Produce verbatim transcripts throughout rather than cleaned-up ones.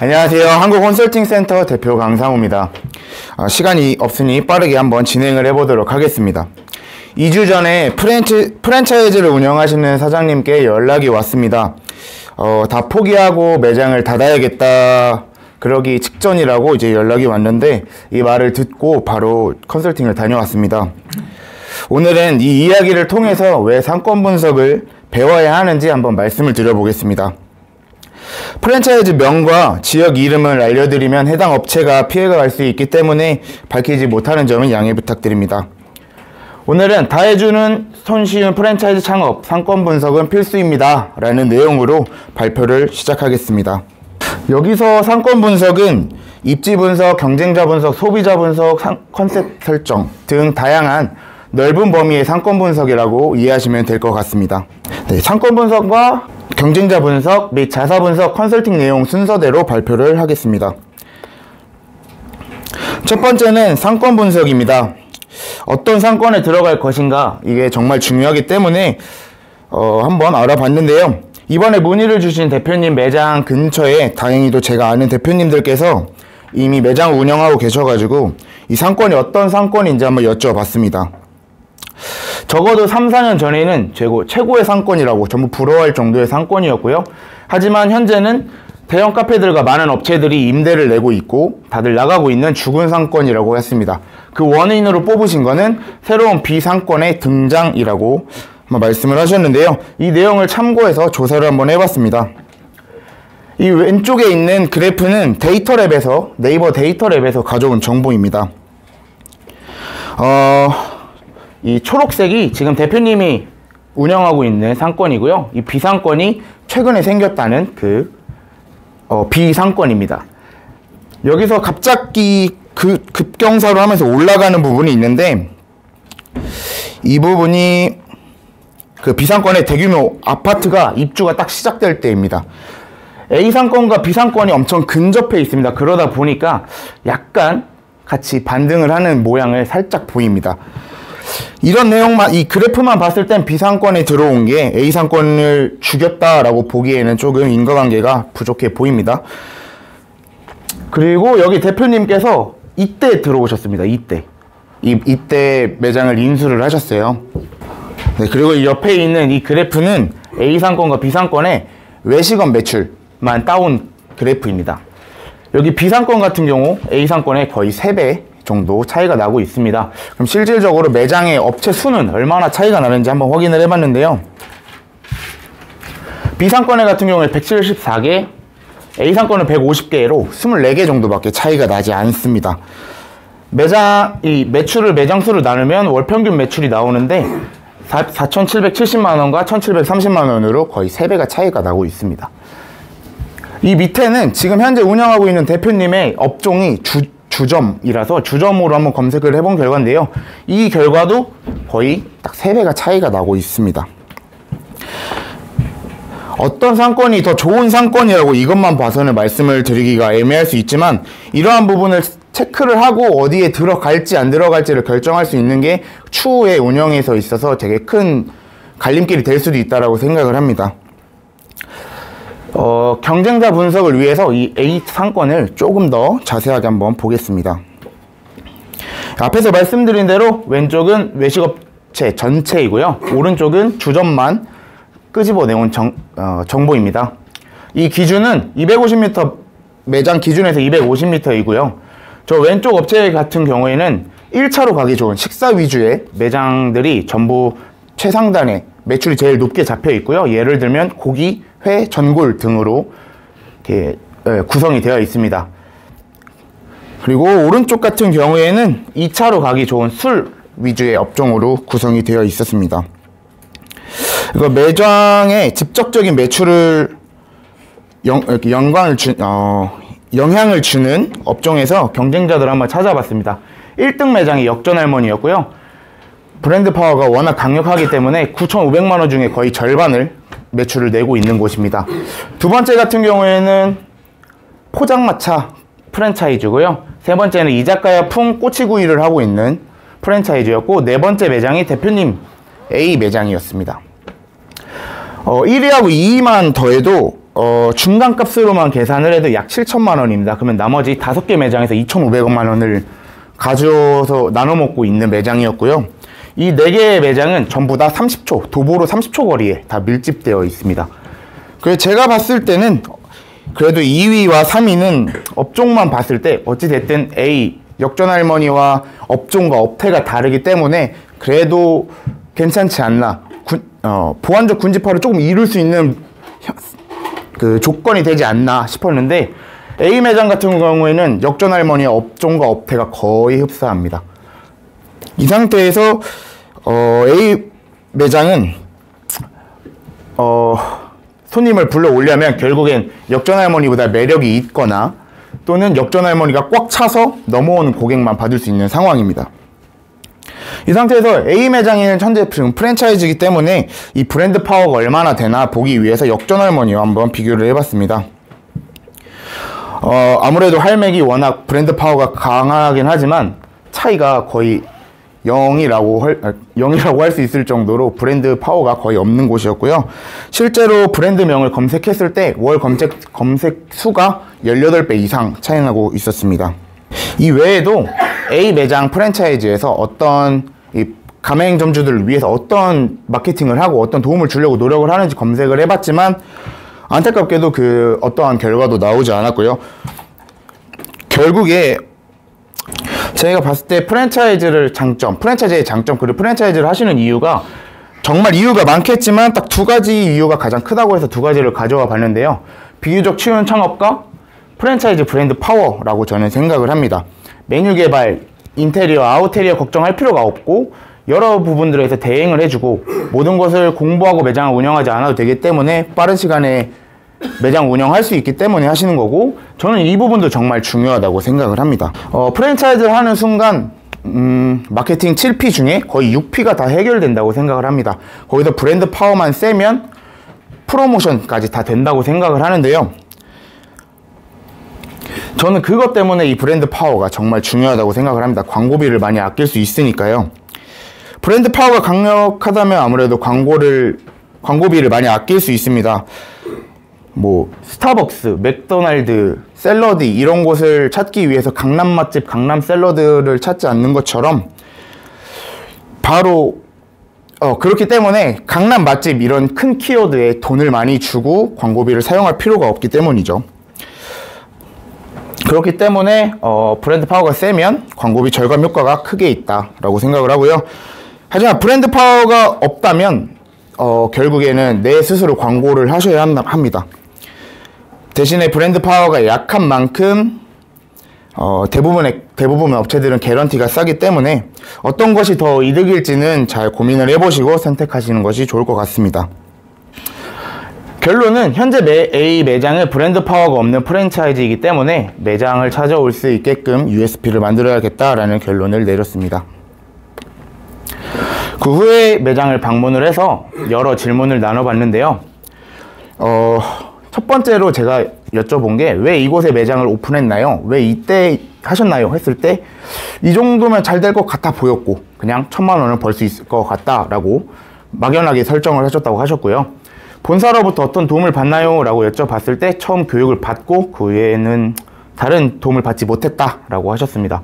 안녕하세요. 한국컨설팅센터 대표 강상우입니다. 시간이 없으니 빠르게 한번 진행을 해보도록 하겠습니다. 이 주 전에 프랜치, 프랜차이즈를 운영하시는 사장님께 연락이 왔습니다. 어, 다 포기하고 매장을 닫아야겠다 그러기 직전이라고 이제 연락이 왔는데, 이 말을 듣고 바로 컨설팅을 다녀왔습니다. 오늘은 이 이야기를 통해서 왜 상권 분석을 배워야 하는지 한번 말씀을 드려보겠습니다. 프랜차이즈 명과 지역 이름을 알려드리면 해당 업체가 피해가 갈 수 있기 때문에 밝히지 못하는 점은 양해 부탁드립니다. 오늘은 다 해주는 손쉬운 프랜차이즈 창업, 상권 분석은 필수입니다 라는 내용으로 발표를 시작하겠습니다. 여기서 상권 분석은 입지 분석, 경쟁자 분석, 소비자 분석, 상, 컨셉 설정 등 다양한 넓은 범위의 상권 분석이라고 이해하시면 될 것 같습니다. 네, 상권 분석과 경쟁자 분석 및 자사 분석 컨설팅 내용 순서대로 발표를 하겠습니다. 첫 번째는 상권 분석입니다. 어떤 상권에 들어갈 것인가, 이게 정말 중요하기 때문에 어, 한번 알아봤는데요. 이번에 문의를 주신 대표님 매장 근처에 다행히도 제가 아는 대표님들께서 이미 매장 운영하고 계셔가지고 이 상권이 어떤 상권인지 한번 여쭤봤습니다. 적어도 삼, 사 년 전에는 최고, 최고의 상권이라고 전부 부러워할 정도의 상권이었고요. 하지만 현재는 대형 카페들과 많은 업체들이 임대를 내고 있고 다들 나가고 있는 죽은 상권이라고 했습니다. 그 원인으로 뽑으신 거는 새로운 비상권의 등장이라고 말씀을 하셨는데요. 이 내용을 참고해서 조사를 한번 해봤습니다. 이 왼쪽에 있는 그래프는 데이터랩에서, 네이버 데이터랩에서 가져온 정보입니다. 어... 이 초록색이 지금 대표님이 운영하고 있는 상권이고요. 이 비상권이 최근에 생겼다는 그 어, 비상권입니다. 여기서 갑자기 그 급경사로 하면서 올라가는 부분이 있는데, 이 부분이 그 비상권의 대규모 아파트가 입주가 딱 시작될 때입니다. A상권과 B상권이 엄청 근접해 있습니다. 그러다 보니까 약간 같이 반등을 하는 모양을 살짝 보입니다. 이런 내용만, 이 그래프만 봤을 땐 비상권에 들어온 게 A상권을 죽였다라고 보기에는 조금 인과관계가 부족해 보입니다. 그리고 여기 대표님께서 이때 들어오셨습니다. 이때. 이, 이때 매장을 인수를 하셨어요. 네, 그리고 옆에 있는 이 그래프는 A상권과 B상권의 외식업 매출만 따온 그래프입니다. 여기 B상권 같은 경우 A상권의 거의 세 배 정도 차이가 나고 있습니다. 그럼 실질적으로 매장의 업체 수는 얼마나 차이가 나는지 한번 확인을 해봤는데요. B상권의 같은 경우에 백칠십사 개, A상권은 백오십 개로 이십사 개 정도밖에 차이가 나지 않습니다. 매장, 이 매출을 매장 수로 나누면 월평균 매출이 나오는데 사천칠백칠십만 원과 천칠백삼십만 원으로 거의 세 배가 차이가 나고 있습니다. 이 밑에는 지금 현재 운영하고 있는 대표님의 업종이 주 주점이라서 주점으로 한번 검색을 해본 결과인데요. 이 결과도 거의 딱 세 배가 차이가 나고 있습니다. 어떤 상권이 더 좋은 상권이라고 이것만 봐서는 말씀을 드리기가 애매할 수 있지만, 이러한 부분을 체크를 하고 어디에 들어갈지 안 들어갈지를 결정할 수 있는 게 추후의 운영에서 있어서 되게 큰 갈림길이 될 수도 있다고 생각을 합니다. 어, 경쟁자 분석을 위해서 이 A 상권을 조금 더 자세하게 한번 보겠습니다. 앞에서 말씀드린 대로 왼쪽은 외식업체 전체이고요. 오른쪽은 주점만 끄집어내온 정, 어, 정보입니다. 이 기준은 이백오십 미터, 매장 기준에서 이백오십 미터이고요. 저 왼쪽 업체 같은 경우에는 일 차로 가기 좋은 식사 위주의 매장들이 전부 최상단에 매출이 제일 높게 잡혀 있고요. 예를 들면 고기, 회, 전골 등으로 이렇게 구성이 되어 있습니다. 그리고 오른쪽 같은 경우에는 이 차로 가기 좋은 술 위주의 업종으로 구성이 되어 있었습니다. 이거 매장의 직접적인 매출을 영, 영광을 주, 어, 영향을 주는 업종에서 경쟁자들을 한번 찾아봤습니다. 일 등 매장이 역전할머니였고요. 브랜드 파워가 워낙 강력하기 때문에 구천오백만 원 중에 거의 절반을 매출을 내고 있는 곳입니다. 두 번째 같은 경우에는 포장마차 프랜차이즈고요. 세 번째는 이자카야풍 꼬치구이를 하고 있는 프랜차이즈였고, 네 번째 매장이 대표님 A 매장이었습니다. 어, 일 위하고 이 위만 더해도 어, 중간값으로만 계산을 해도 약 칠천만 원입니다. 그러면 나머지 다섯 개 매장에서 이천오백만 원을 가져서 나눠 먹고 있는 매장이었고요. 이 네 개의 매장은 전부 다 삼십 초, 도보로 삼십 초 거리에 다 밀집되어 있습니다. 그래서 제가 봤을 때는 그래도 이 위와 삼 위는 업종만 봤을 때 어찌됐든 A, 역전할머니와 업종과 업태가 다르기 때문에 그래도 괜찮지 않나. 군, 어, 보완적 군집화를 조금 이룰 수 있는 그 조건이 되지 않나 싶었는데, A 매장 같은 경우에는 역전할머니와 업종과 업태가 거의 흡사합니다. 이 상태에서 어, A 매장은 어, 손님을 불러 오려면 결국엔 역전할머니보다 매력이 있거나 또는 역전할머니가 꽉 차서 넘어오는 고객만 받을 수 있는 상황입니다. 이 상태에서 A 매장에는 현재 프랜차이즈이기 때문에 이 브랜드 파워가 얼마나 되나 보기 위해서 역전할머니와 한번 비교를 해봤습니다. 어, 아무래도 할맥이 워낙 브랜드 파워가 강하긴 하지만 차이가 거의 영이라고 할 수 있을 정도로 브랜드 파워가 거의 없는 곳이었고요. 실제로 브랜드명을 검색했을 때 월 검색, 검색 수가 열여덟 배 이상 차이나고 있었습니다. 이 외에도 A 매장 프랜차이즈에서 어떤 이 가맹점주들을 위해서 어떤 마케팅을 하고 어떤 도움을 주려고 노력을 하는지 검색을 해봤지만 안타깝게도 그 어떠한 결과도 나오지 않았고요. 결국에 제가 봤을 때 프랜차이즈를 장점, 프랜차이즈의 장점, 그리고 프랜차이즈를 하시는 이유가 정말 이유가 많겠지만 딱 두 가지 이유가 가장 크다고 해서 두 가지를 가져와 봤는데요. 비교적 쉬운 창업과 프랜차이즈 브랜드 파워라고 저는 생각을 합니다. 메뉴 개발, 인테리어, 아웃테리어 걱정할 필요가 없고 여러 부분들에서 대행을 해주고 모든 것을 공부하고 매장을 운영하지 않아도 되기 때문에 빠른 시간에 매장 운영할 수 있기 때문에 하시는 거고, 저는 이 부분도 정말 중요하다고 생각을 합니다. 어, 프랜차이즈를 하는 순간 음, 마케팅 칠 피 중에 거의 육 피가 다 해결된다고 생각을 합니다. 거기서 브랜드 파워만 세면 프로모션까지 다 된다고 생각을 하는데요. 저는 그것 때문에 이 브랜드 파워가 정말 중요하다고 생각을 합니다. 광고비를 많이 아낄 수 있으니까요. 브랜드 파워가 강력하다면 아무래도 광고를, 광고비를 많이 아낄 수 있습니다. 뭐 스타벅스, 맥도날드, 샐러드 이런 곳을 찾기 위해서 강남 맛집, 강남 샐러드를 찾지 않는 것처럼 바로 어, 그렇기 때문에 강남 맛집 이런 큰 키워드에 돈을 많이 주고 광고비를 사용할 필요가 없기 때문이죠. 그렇기 때문에 어, 브랜드 파워가 세면 광고비 절감 효과가 크게 있다라고 생각을 하고요. 하지만 브랜드 파워가 없다면 어, 결국에는 내 스스로 광고를 하셔야 합니다. 대신에 브랜드 파워가 약한 만큼 어, 대부분의, 대부분 업체들은 개런티가 싸기 때문에 어떤 것이 더 이득일지는 잘 고민을 해보시고 선택하시는 것이 좋을 것 같습니다. 결론은 현재 매, A 매장은 브랜드 파워가 없는 프랜차이즈이기 때문에 매장을 찾아올 수 있게끔 유에스피를 만들어야겠다라는 결론을 내렸습니다. 그 후에 매장을 방문을 해서 여러 질문을 나눠봤는데요. 어... 첫 번째로 제가 여쭤본 게 왜 이곳에 매장을 오픈했나요? 왜 이때 하셨나요? 했을 때 이 정도면 잘 될 것 같아 보였고 그냥 천만 원을 벌 수 있을 것 같다라고 막연하게 설정을 하셨다고 하셨고요. 본사로부터 어떤 도움을 받나요? 라고 여쭤봤을 때 처음 교육을 받고 그 외에는 다른 도움을 받지 못했다라고 하셨습니다.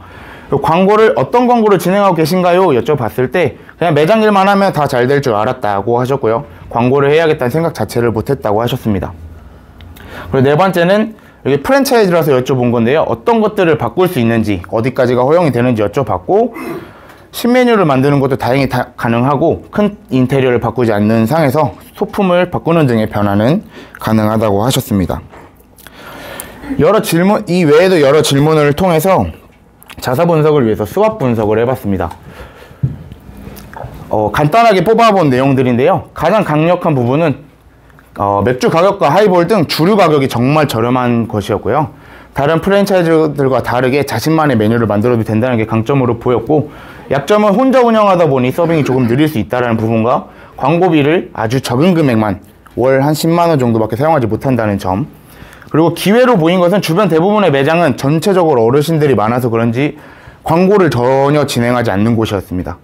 광고를 어떤 광고를 진행하고 계신가요? 여쭤봤을 때 그냥 매장 일만 하면 다 잘 될 줄 알았다고 하셨고요. 광고를 해야겠다는 생각 자체를 못했다고 하셨습니다. 그리고 네 번째는 여기 프랜차이즈라서 여쭤본 건데요. 어떤 것들을 바꿀 수 있는지, 어디까지가 허용이 되는지 여쭤봤고 신메뉴를 만드는 것도 다행히 다 가능하고 큰 인테리어를 바꾸지 않는 상에서 소품을 바꾸는 등의 변화는 가능하다고 하셨습니다. 여러 질문, 이 외에도 여러 질문을 통해서 자사 분석을 위해서 수합 분석을 해봤습니다. 어, 간단하게 뽑아본 내용들인데요. 가장 강력한 부분은 어, 맥주 가격과 하이볼 등 주류 가격이 정말 저렴한 것이었고요. 다른 프랜차이즈들과 다르게 자신만의 메뉴를 만들어도 된다는 게 강점으로 보였고, 약점은 혼자 운영하다 보니 서빙이 조금 느릴 수 있다는 부분과 광고비를 아주 적은 금액만 월 한 십만 원 정도밖에 사용하지 못한다는 점, 그리고 기회로 보인 것은 주변 대부분의 매장은 전체적으로 어르신들이 많아서 그런지 광고를 전혀 진행하지 않는 곳이었습니다.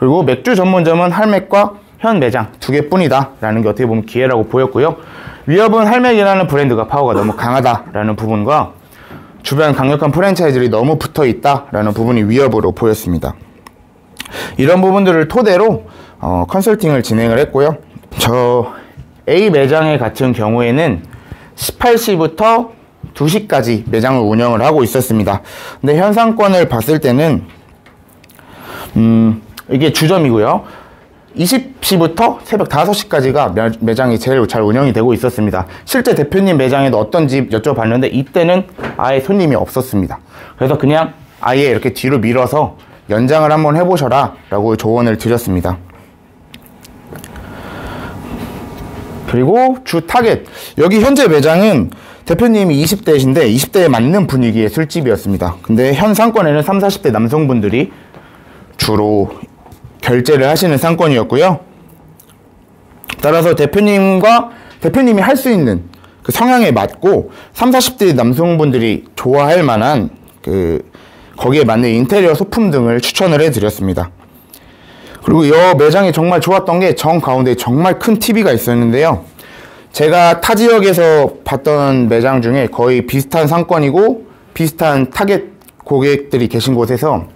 그리고 맥주 전문점은 할맥과 현 매장 두 개뿐이다 라는 게 어떻게 보면 기회라고 보였고요. 위협은 할맥이라는 브랜드가 파워가 너무 강하다라는 부분과 주변 강력한 프랜차이즈들이 너무 붙어있다 라는 부분이 위협으로 보였습니다. 이런 부분들을 토대로 어, 컨설팅을 진행을 했고요. 저 A 매장의 같은 경우에는 열여덟 시부터 두 시까지 매장을 운영을 하고 있었습니다. 근데 현 상권을 봤을 때는 음, 이게 주점이고요. 스무 시부터 새벽 다섯 시까지가 매장이 제일 잘 운영이 되고 있었습니다. 실제 대표님 매장에도 어떤 집 여쭤봤는데 이때는 아예 손님이 없었습니다. 그래서 그냥 아예 이렇게 뒤로 밀어서 연장을 한번 해보셔라 라고 조언을 드렸습니다. 그리고 주 타겟, 여기 현재 매장은 대표님이 이십 대이신데 이십 대에 맞는 분위기의 술집이었습니다. 근데 현 상권에는 삼십, 사십 대 남성분들이 주로 결제를 하시는 상권이었고요. 따라서 대표님과 대표님이 할 수 있는 그 성향에 맞고 삼십, 사십 대 남성분들이 좋아할 만한 그 거기에 맞는 인테리어 소품 등을 추천을 해드렸습니다. 그리고 이 매장이 정말 좋았던 게 정 가운데 정말 큰 티비가 있었는데요. 제가 타 지역에서 봤던 매장 중에 거의 비슷한 상권이고 비슷한 타겟 고객들이 계신 곳에서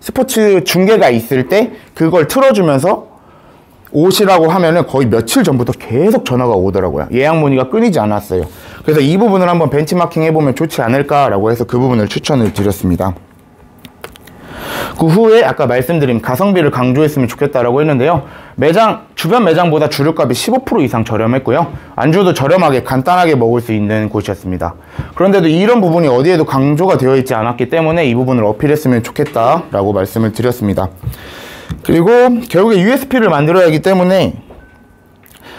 스포츠 중계가 있을 때 그걸 틀어주면서 오시라고 하면은 거의 며칠 전부터 계속 전화가 오더라고요. 예약 문의가 끊이지 않았어요. 그래서 이 부분을 한번 벤치마킹 해보면 좋지 않을까라고 해서 그 부분을 추천을 드렸습니다. 그 후에 아까 말씀드린 가성비를 강조했으면 좋겠다라고 했는데요. 매장, 주변 매장보다 주류값이 십오 퍼센트 이상 저렴했고요. 안주도 저렴하게 간단하게 먹을 수 있는 곳이었습니다. 그런데도 이런 부분이 어디에도 강조가 되어 있지 않았기 때문에 이 부분을 어필했으면 좋겠다라고 말씀을 드렸습니다. 그리고 결국에 유에스피를 만들어야 하기 때문에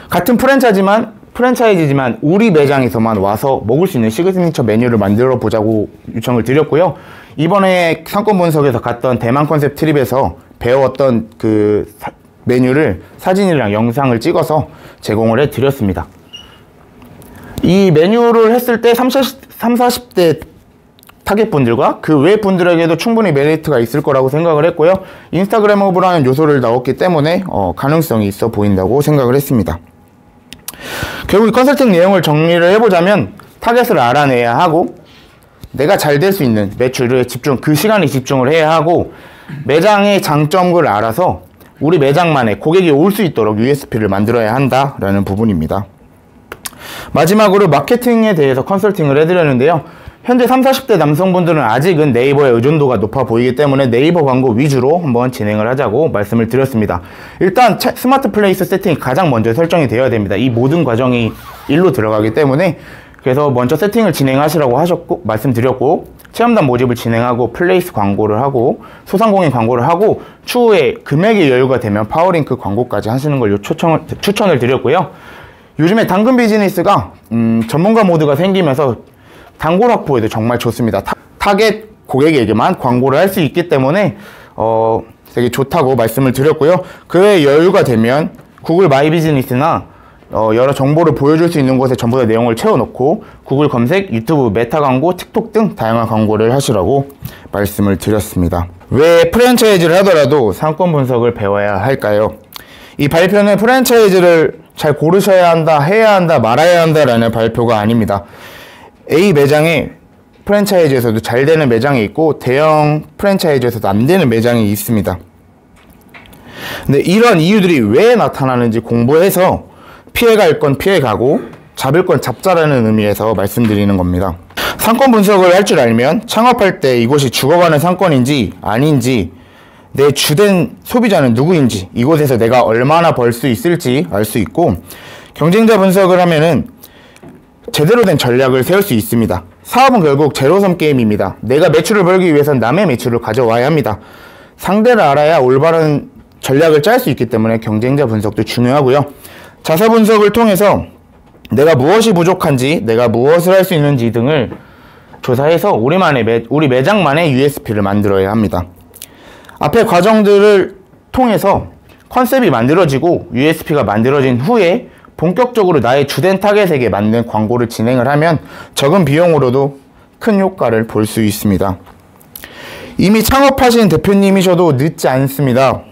같은 프랜차이지만 프랜차이즈지만 우리 매장에서만 와서 먹을 수 있는 시그니처 메뉴를 만들어 보자고 요청을 드렸고요. 이번에 상권 분석에서 갔던 대만 컨셉 트립에서 배웠던 그 사, 메뉴를 사진이랑 영상을 찍어서 제공을 해 드렸습니다. 이 메뉴를 했을 때 삼십, 사십 대 타겟분들과 그 외 분들에게도 충분히 메리트가 있을 거라고 생각을 했고요. 인스타그램업이라는 요소를 넣었기 때문에 어, 가능성이 있어 보인다고 생각을 했습니다. 결국 컨설팅 내용을 정리를 해보자면 타겟을 알아내야 하고 내가 잘 될 수 있는 매출을 집중, 그 시간에 집중을 해야 하고 매장의 장점을 알아서 우리 매장만의 고객이 올 수 있도록 유에스피를 만들어야 한다라는 부분입니다. 마지막으로 마케팅에 대해서 컨설팅을 해드렸는데요. 현재 삼십, 사십 대 남성분들은 아직은 네이버의 의존도가 높아 보이기 때문에 네이버 광고 위주로 한번 진행을 하자고 말씀을 드렸습니다. 일단 스마트 플레이스 세팅이 가장 먼저 설정이 되어야 됩니다. 이 모든 과정이 일로 들어가기 때문에 그래서 먼저 세팅을 진행하시라고 하셨고 말씀드렸고 체험단 모집을 진행하고 플레이스 광고를 하고 소상공인 광고를 하고 추후에 금액의 여유가 되면 파워링크 광고까지 하시는 걸 요청을, 추천을 드렸고요. 요즘에 당근 비즈니스가 음, 전문가 모드가 생기면서 단골 확보에도 정말 좋습니다. 타, 타겟 고객에게만 광고를 할 수 있기 때문에 어, 되게 좋다고 말씀을 드렸고요. 그 외에 여유가 되면 구글 마이 비즈니스나 어, 여러 정보를 보여줄 수 있는 곳에 전부 다 내용을 채워놓고 구글 검색, 유튜브, 메타 광고, 틱톡 등 다양한 광고를 하시라고 말씀을 드렸습니다. 왜 프랜차이즈를 하더라도 상권 분석을 배워야 할까요? 이 발표는 프랜차이즈를 잘 고르셔야 한다, 해야 한다, 말아야 한다라는 발표가 아닙니다. A 매장에 프랜차이즈에서도 잘 되는 매장이 있고 대형 프랜차이즈에서도 안 되는 매장이 있습니다. 근데 이런 이유들이 왜 나타나는지 공부해서 피해갈 건 피해가고 잡을 건 잡자라는 의미에서 말씀드리는 겁니다. 상권 분석을 할 줄 알면 창업할 때 이곳이 죽어가는 상권인지 아닌지 내 주된 소비자는 누구인지 이곳에서 내가 얼마나 벌 수 있을지 알 수 있고 경쟁자 분석을 하면은 제대로 된 전략을 세울 수 있습니다. 사업은 결국 제로섬 게임입니다. 내가 매출을 벌기 위해선 남의 매출을 가져와야 합니다. 상대를 알아야 올바른 전략을 짤 수 있기 때문에 경쟁자 분석도 중요하고요. 자사 분석을 통해서 내가 무엇이 부족한지, 내가 무엇을 할 수 있는지 등을 조사해서 우리만의 매, 우리 매장만의 유에스피를 만들어야 합니다. 앞에 과정들을 통해서 컨셉이 만들어지고 유에스피가 만들어진 후에 본격적으로 나의 주된 타겟에게 맞는 광고를 진행을 하면 적은 비용으로도 큰 효과를 볼 수 있습니다. 이미 창업하신 대표님이셔도 늦지 않습니다.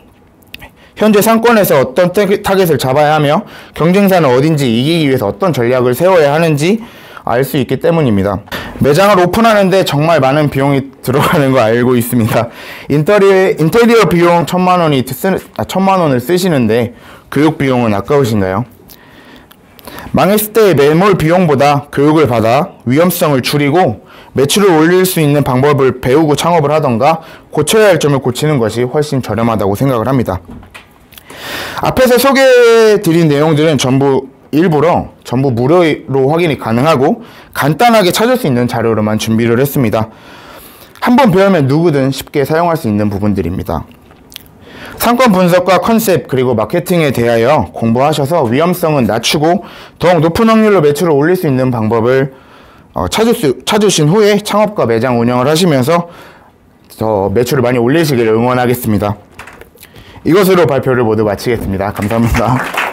현재 상권에서 어떤 타겟을 잡아야 하며 경쟁사는 어딘지 이기기 위해서 어떤 전략을 세워야 하는지 알 수 있기 때문입니다. 매장을 오픈하는데 정말 많은 비용이 들어가는 거 알고 있습니다. 인테리어, 인테리어 비용 천만 원이 쓰, 아, 천만 원을 쓰시는데 교육 비용은 아까우신가요? 망했을 때의 매몰 비용보다 교육을 받아 위험성을 줄이고 매출을 올릴 수 있는 방법을 배우고 창업을 하던가 고쳐야 할 점을 고치는 것이 훨씬 저렴하다고 생각을 합니다. 앞에서 소개해드린 내용들은 전부 일부러 전부 무료로 확인이 가능하고 간단하게 찾을 수 있는 자료로만 준비를 했습니다. 한번 배우면 누구든 쉽게 사용할 수 있는 부분들입니다. 상권 분석과 컨셉 그리고 마케팅에 대하여 공부하셔서 위험성은 낮추고 더욱 높은 확률로 매출을 올릴 수 있는 방법을 찾을 수, 찾으신 후에 창업과 매장 운영을 하시면서 더 매출을 많이 올리시기를 응원하겠습니다. 이것으로 발표를 모두 마치겠습니다. 감사합니다.